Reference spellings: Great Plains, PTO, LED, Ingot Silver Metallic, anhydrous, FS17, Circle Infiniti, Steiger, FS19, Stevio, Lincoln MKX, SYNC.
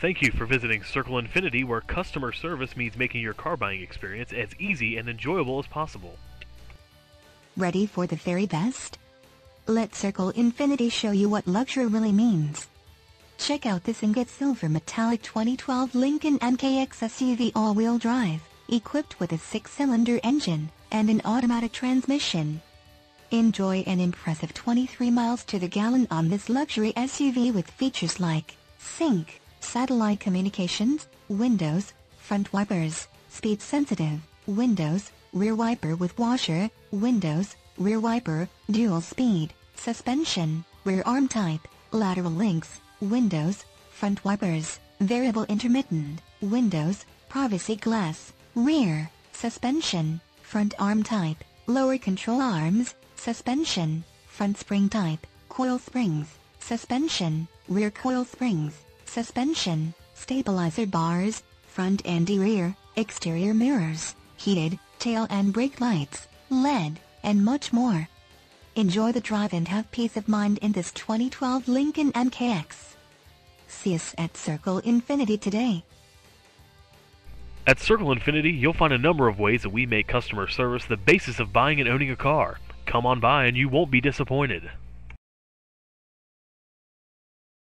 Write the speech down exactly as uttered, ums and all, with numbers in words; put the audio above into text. Thank you for visiting Circle Infiniti, where customer service means making your car buying experience as easy and enjoyable as possible. Ready for the very best? Let Circle Infiniti show you what luxury really means. Check out this Ingot Silver Metallic twenty twelve Lincoln M K X S U V all-wheel drive, equipped with a six-cylinder engine and an automatic transmission. Enjoy an impressive twenty-three miles to the gallon on this luxury S U V with features like sync, satellite communications, windows, front wipers, speed-sensitive, windows, rear wiper with washer, windows, rear wiper, dual-speed, suspension, rear arm type, lateral links, windows, front wipers, variable intermittent, windows, privacy glass, rear, suspension, front arm type, lower control arms, suspension, front spring type, coil springs, suspension, rear coil springs, suspension, stabilizer bars, front and rear, exterior mirrors, heated, tail and brake lights, L E D, and much more. Enjoy the drive and have peace of mind in this twenty twelve Lincoln M K X. See us at Circle Infiniti today. At Circle Infiniti, you'll find a number of ways that we make customer service the basis of buying and owning a car. Come on by and you won't be disappointed.